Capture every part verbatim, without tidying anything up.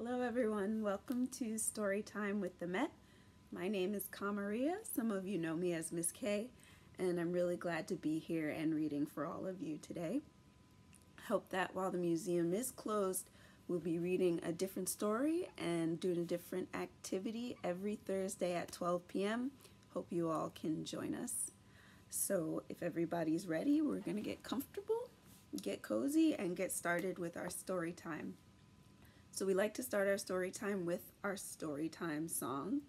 Hello everyone, welcome to Storytime with the Met. My name is Kamaria, some of you know me as Miss K, and I'm really glad to be here and reading for all of you today. I hope that while the museum is closed, we'll be reading a different story and doing a different activity every Thursday at twelve p m Hope you all can join us. So if everybody's ready, we're gonna get comfortable, get cozy, and get started with our story time. So we like to start our story time with our story time song.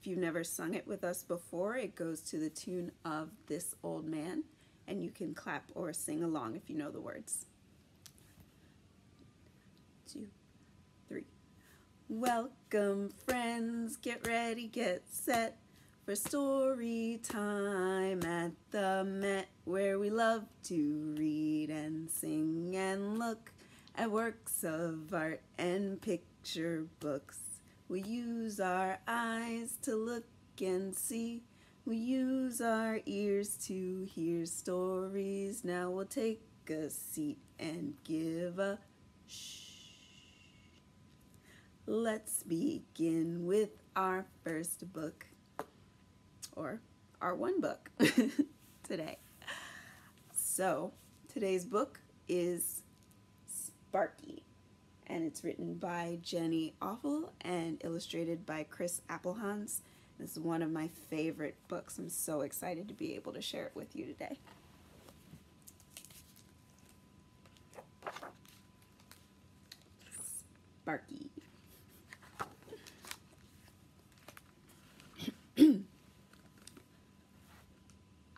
If you've never sung it with us before, it goes to the tune of This Old Man, and you can clap or sing along if you know the words. Two, three. Welcome friends, get ready, get set for story time at the Met, where we love to read and sing and look at works of art and picture books. We use our eyes to look and see. We use our ears to hear stories. Now we'll take a seat and give a shh. Let's begin with our first book, or our one book today. So today's book is Sparky, and it's written by Jenny Offill and illustrated by Chris Applehans. This is one of my favorite books. I'm so excited to be able to share it with you today. Sparky.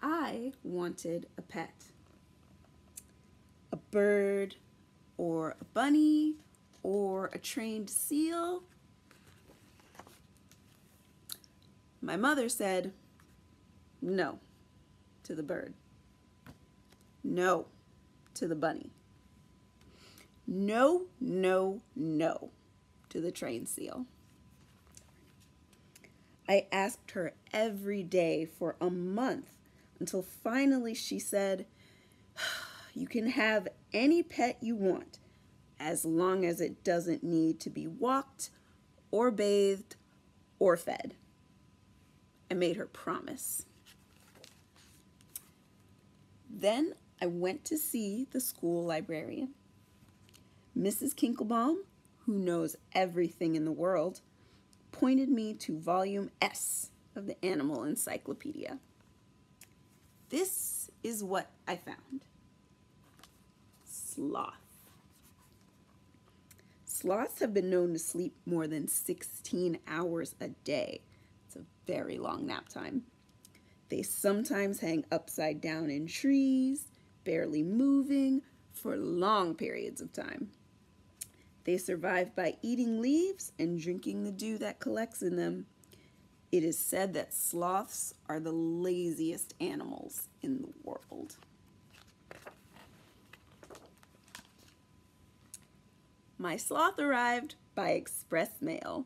I wanted a pet, a bird, or a bunny, or a trained seal. My mother said no to the bird, no to the bunny, no, no, no to the trained seal. I asked her every day for a month until finally she said, you can have any pet you want, as long as it doesn't need to be walked or bathed or fed. I made her promise. Then I went to see the school librarian. Missus Kinkelbaum, who knows everything in the world, pointed me to volume S of the Animal Encyclopedia. This is what I found. Sloth. Sloths have been known to sleep more than sixteen hours a day. It's a very long nap time. They sometimes hang upside down in trees, barely moving, for long periods of time. They survive by eating leaves and drinking the dew that collects in them. It is said that sloths are the laziest animals in the world. My sloth arrived by express mail.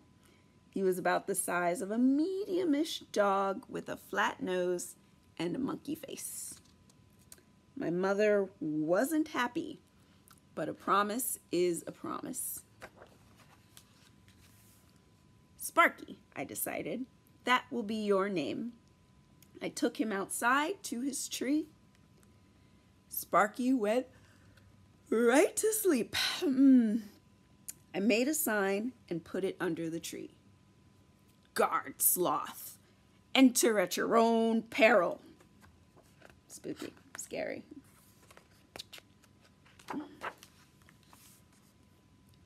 He was about the size of a medium-ish dog with a flat nose and a monkey face. My mother wasn't happy, but a promise is a promise. Sparky, I decided, that will be your name. I took him outside to his tree. Sparky went right to sleep. I made a sign and put it under the tree. Guard, sloth. Enter at your own peril. Spooky, scary.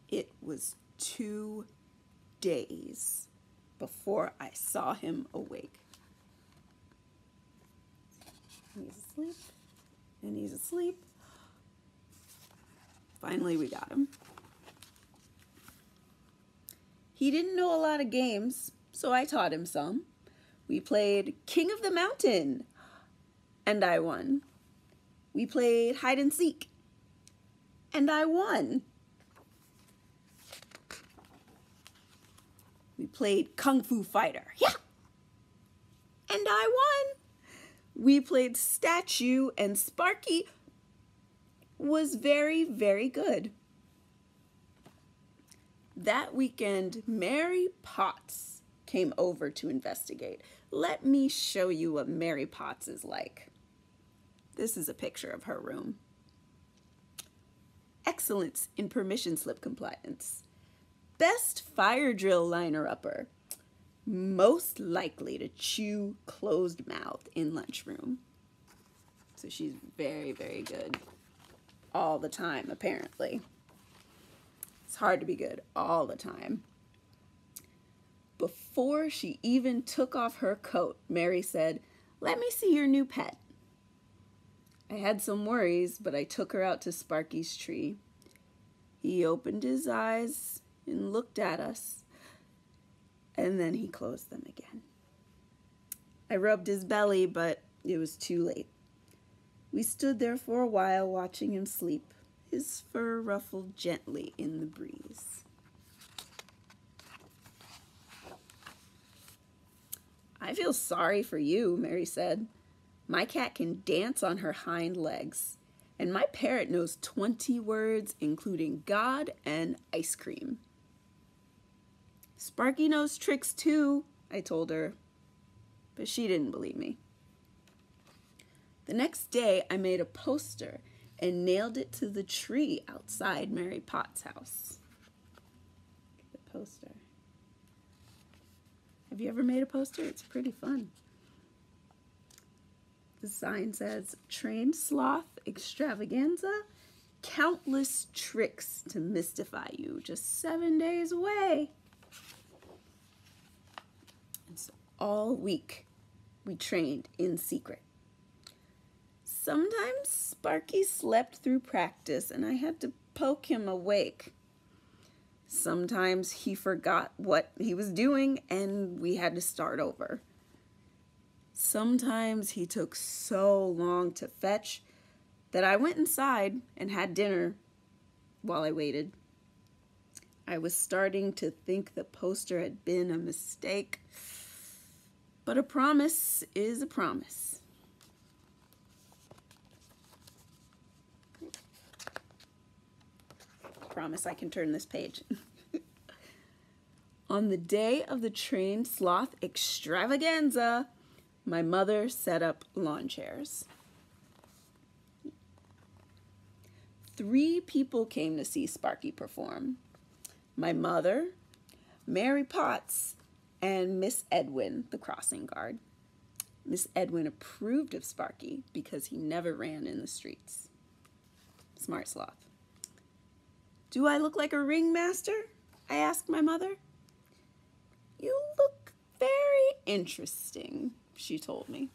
It was two days before I saw him awake. He's asleep, and he's asleep. Finally, we got him. He didn't know a lot of games, so I taught him some. We played King of the Mountain, and I won. We played hide and seek, and I won. We played Kung Fu Fighter, yeah, and I won. We played Statue, and Sparky was very, very good. That weekend, Mary Potts came over to investigate. Let me show you what Mary Potts is like. This is a picture of her room. Excellence in permission slip compliance. Best fire drill liner-upper. Most likely to chew closed mouth in lunchroom. So she's very, very good all the time, apparently. It's hard to be good all the time. Before she even took off her coat, Mary said, "Let me see your new pet." I had some worries, but I took her out to Sparky's tree. He opened his eyes and looked at us, and then he closed them again. I rubbed his belly, but it was too late. We stood there for a while watching him sleep, his fur ruffled gently in the breeze. "I feel sorry for you," Mary said. "My cat can dance on her hind legs, and my parrot knows twenty words, including God and ice cream." "Sparky knows tricks too," I told her, but she didn't believe me. The next day, I made a poster and nailed it to the tree outside Mary Potts' house. The poster. Have you ever made a poster? It's pretty fun. The sign says, "Trained sloth extravaganza, countless tricks to mystify you, just seven days away." And so all week we trained in secret. Sometimes Sparky slept through practice and I had to poke him awake. Sometimes he forgot what he was doing and we had to start over. Sometimes he took so long to fetch that I went inside and had dinner while I waited. I was starting to think the poster had been a mistake, but a promise is a promise. I promise I can turn this page. On the day of the trained sloth extravaganza, my mother set up lawn chairs. Three people came to see Sparky perform. My mother, Mary Potts, and Miss Edwin, the crossing guard. Miss Edwin approved of Sparky because he never ran in the streets. Smart sloth. "Do I look like a ringmaster?" I asked my mother. "You look very interesting," she told me.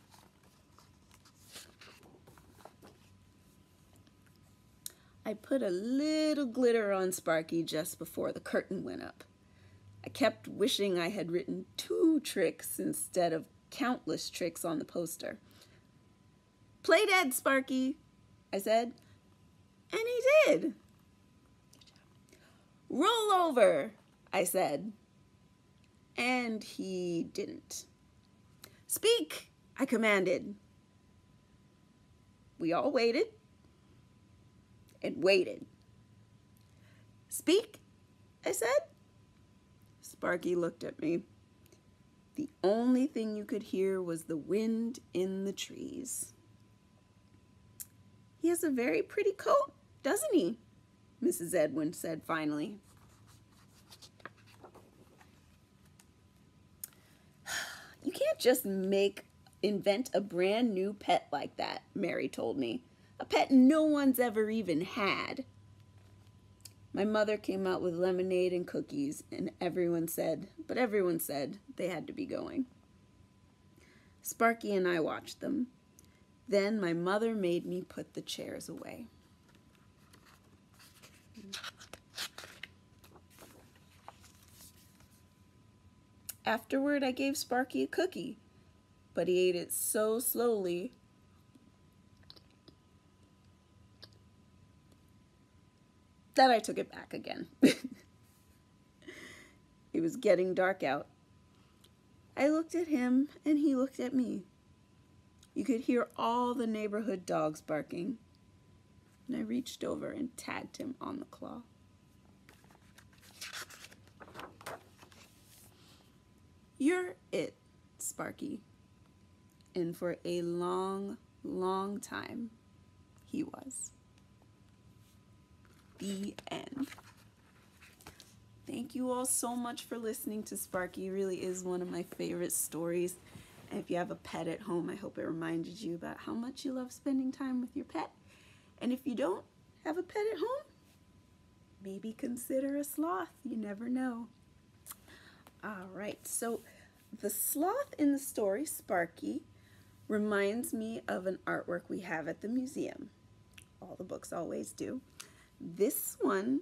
I put a little glitter on Sparky just before the curtain went up. I kept wishing I had written two tricks instead of countless tricks on the poster. "Play dead, Sparky," I said, and he did. "Roll over," I said, and he didn't. "Speak," I commanded. We all waited and waited. "Speak," I said. Sparky looked at me. The only thing you could hear was the wind in the trees. "He has a very pretty coat, doesn't he?" Missus Edwin said finally. "You can't just make, invent a brand new pet like that," Mary told me. "A pet no one's ever even had." My mother came out with lemonade and cookies, and everyone said, but everyone said they had to be going. Sparky and I watched them. Then my mother made me put the chairs away. Afterward, I gave Sparky a cookie, but he ate it so slowly that I took it back again. It was getting dark out. I looked at him, and he looked at me. You could hear all the neighborhood dogs barking, and I reached over and tagged him on the claw. You're it, Sparky. And for a long, long time, he was. The end. Thank you all so much for listening to Sparky. It really is one of my favorite stories. And if you have a pet at home, I hope it reminded you about how much you love spending time with your pet. And if you don't have a pet at home, maybe consider a sloth. You never know. All right, so the sloth in the story, Sparky, reminds me of an artwork we have at the museum. All the books always do. This one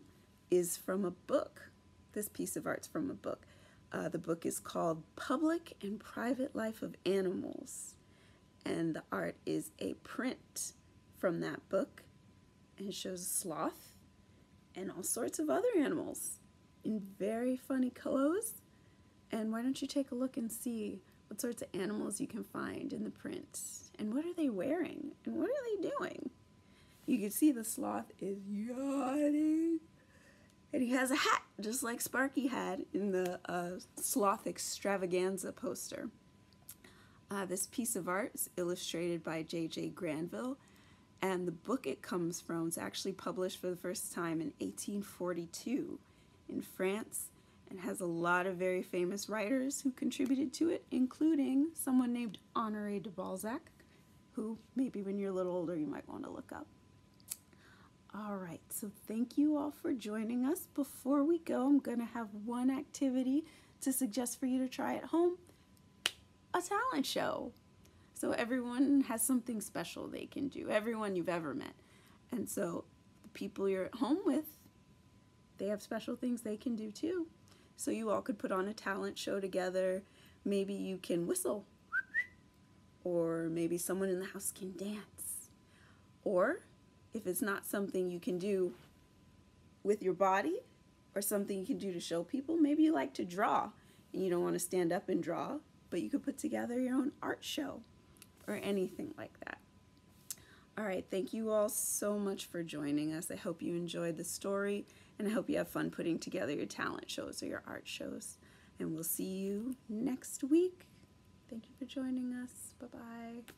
is from a book. This piece of art's from a book. Uh, the book is called Public and Private Life of Animals. And the art is a print from that book. And it shows a sloth and all sorts of other animals in very funny clothes. And why don't you take a look and see what sorts of animals you can find in the print. And what are they wearing? And what are they doing? You can see the sloth is yawning. And he has a hat, just like Sparky had in the uh, sloth extravaganza poster. Uh, this piece of art is illustrated by J J. Grandville, and the book it comes from was actually published for the first time in eighteen forty-two in France, and has a lot of very famous writers who contributed to it, including someone named Honoré de Balzac, who maybe when you're a little older you might want to look up. All right, so thank you all for joining us. Before we go, I'm gonna have one activity to suggest for you to try at home, a talent show. So everyone has something special they can do, everyone you've ever met. And so the people you're at home with, they have special things they can do too. So you all could put on a talent show together. Maybe you can whistle, or maybe someone in the house can dance, or if it's not something you can do with your body or something you can do to show people, maybe you like to draw and you don't want to stand up and draw, but you could put together your own art show or anything like that. All right, thank you all so much for joining us. I hope you enjoyed the story, and I hope you have fun putting together your talent shows or your art shows. And we'll see you next week. Thank you for joining us. Bye-bye.